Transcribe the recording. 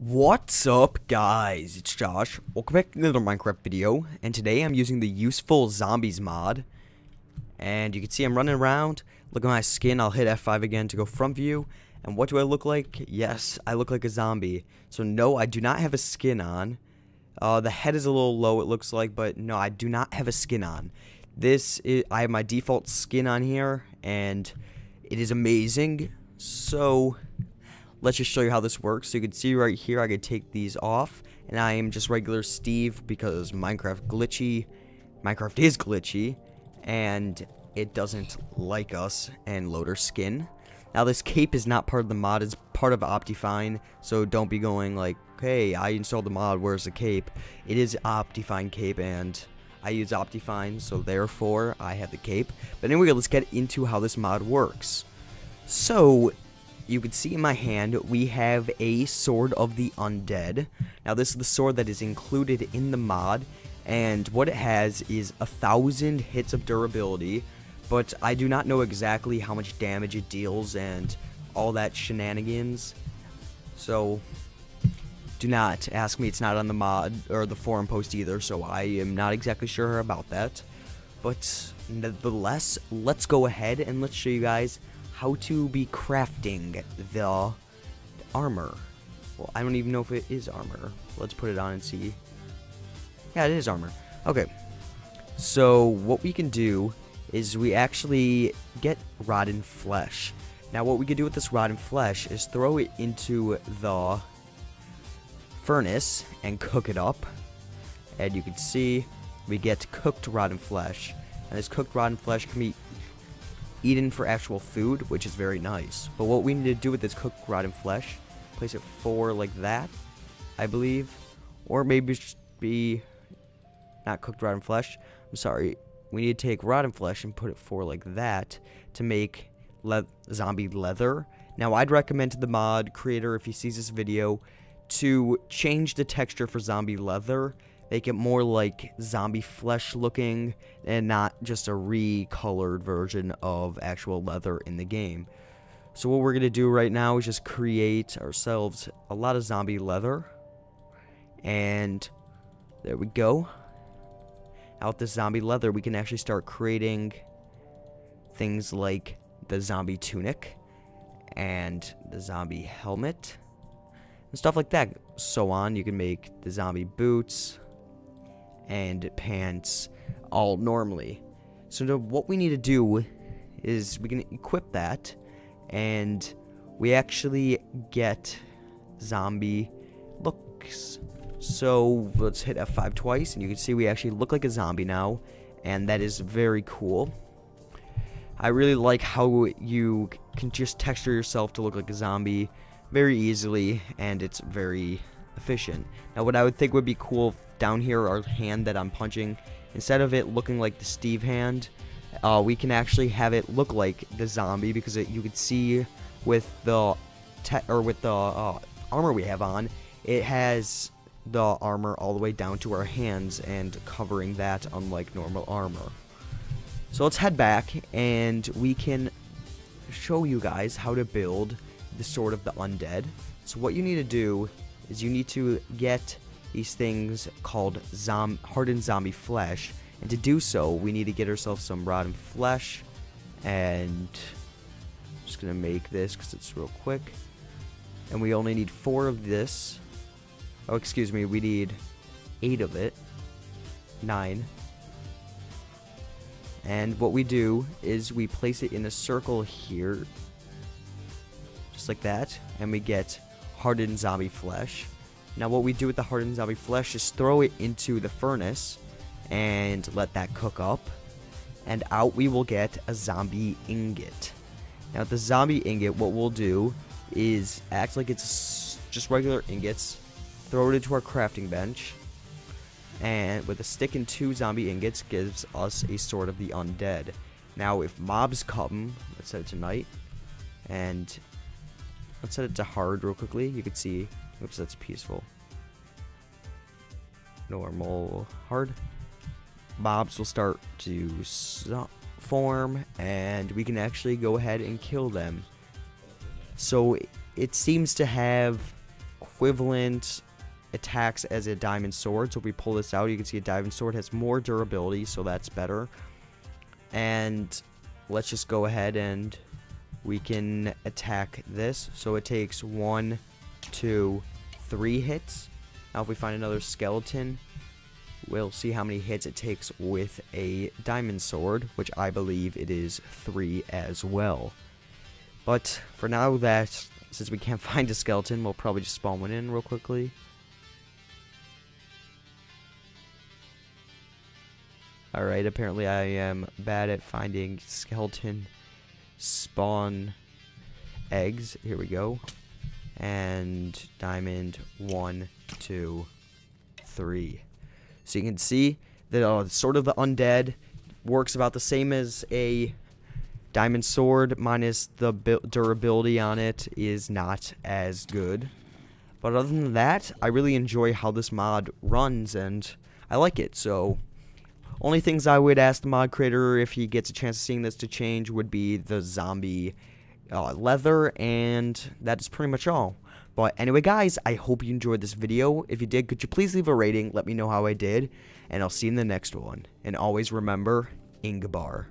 What's up, guys? It's Josh. Welcome back to another Minecraft video, and today I'm using the Useful Zombies mod. And you can see I'm running around. Look at my skin. I'll hit F5 again to go front view. And what do I look like? Yes, I look like a zombie. So no, I do not have a skin on. The head is a little low, it looks like, but no, I do not have a skin on. I have my default skin on here, and it is amazing. So let's just show you how this works. So you can see right here, I could take these off, and I am just regular Steve because Minecraft is glitchy, and it doesn't like us and load our skin. Now this cape is not part of the mod, it's part of Optifine, so don't be going like, hey, I installed the mod, where's the cape? It is Optifine cape, and I use Optifine, so therefore I have the cape. But anyway, let's get into how this mod works. So you can see in my hand, we have a Sword of the Undead. Now this is the sword that is included in the mod, and what it has is 1,000 hits of durability, but I do not know exactly how much damage it deals and all that shenanigans. So do not ask me, it's not on the mod or the forum post either, so I am not exactly sure about that. But nevertheless, let's go ahead and let's show you guys how to be crafting the armor. Well, I don't even know if it is armor. Let's put it on and see. Yeah, it is armor. Okay. So what we can do is we actually get rotten flesh. Now what we can do with this rotten flesh is throw it into the furnace and cook it up. And you can see we get cooked rotten flesh. And this cooked rotten flesh can be eaten for actual food, which is very nice. But what we need to do with this cooked rotten flesh, place it four like that, I believe, or maybe it should be not cooked rotten flesh. I'm sorry. We need to take rotten flesh and put it four like that to make zombie leather. Now, I'd recommend to the mod creator, if he sees this video, to change the texture for zombie leather. Make it more like zombie flesh looking and not just a recolored version of actual leather in the game. So what we're going to do right now is just create ourselves a lot of zombie leather. And there we go. Now with this zombie leather, we can actually start creating things like the zombie tunic and the zombie helmet and stuff like that. So on, you can make the zombie boots and pants all normally. So now what we need to do is we can equip that, and we actually get zombie looks. So let's hit F5 twice, and you can see we actually look like a zombie now, and that is very cool. I really like how you can just texture yourself to look like a zombie very easily, and it's very efficient. Now what I would think would be cool down here, our hand that I'm punching, instead of it looking like the Steve hand, we can actually have it look like the zombie, because you could see with the armor we have on, it has the armor all the way down to our hands and covering that, unlike normal armor. So let's head back, and we can show you guys how to build the Sword of the Undead. So what you need to do is you need to get these things called hardened zombie flesh, and to do so we need to get ourselves some rotten flesh. And I'm just gonna make this because it's real quick, and we only need 4 of this. Oh, excuse me, we need 8 of it, 9. And what we do is we place it in a circle here, just like that, and we get hardened zombie flesh. Now what we do with the hardened zombie flesh is throw it into the furnace and let that cook up, and out we will get a zombie ingot. Now with the zombie ingot, what we'll do is act like it's just regular ingots, throw it into our crafting bench, and with a stick and 2 zombie ingots gives us a Sword of the Undead. Now if mobs come, let's set it to night, and let's set it to hard real quickly. You can see, oops, that's peaceful. Normal, hard. Mobs will start to form, and we can actually go ahead and kill them. So it seems to have equivalent attacks as a diamond sword. So if we pull this out, you can see a diamond sword has more durability, so that's better. And let's just go ahead and we can attack this. So it takes 1, 2, 3 hits. Now if we find another skeleton, we'll see how many hits it takes with a diamond sword, which I believe it is 3 as well. But for now, that since we can't find a skeleton, we'll probably just spawn one in real quickly. Alright, apparently I am bad at finding skeleton spawn eggs. Here we go. And diamond 1, 2, 3. So you can see that Sword of the Undead works about the same as a diamond sword, minus the durability on it is not as good. But other than that, I really enjoy how this mod runs and I like it. So only things I would ask the mod creator if he gets a chance of seeing this to change would be the zombie leather, and that's pretty much all. But anyway guys, I hope you enjoyed this video. If you did, could you please leave a rating, let me know how I did, and I'll see you in the next one. And always remember, Ingbar.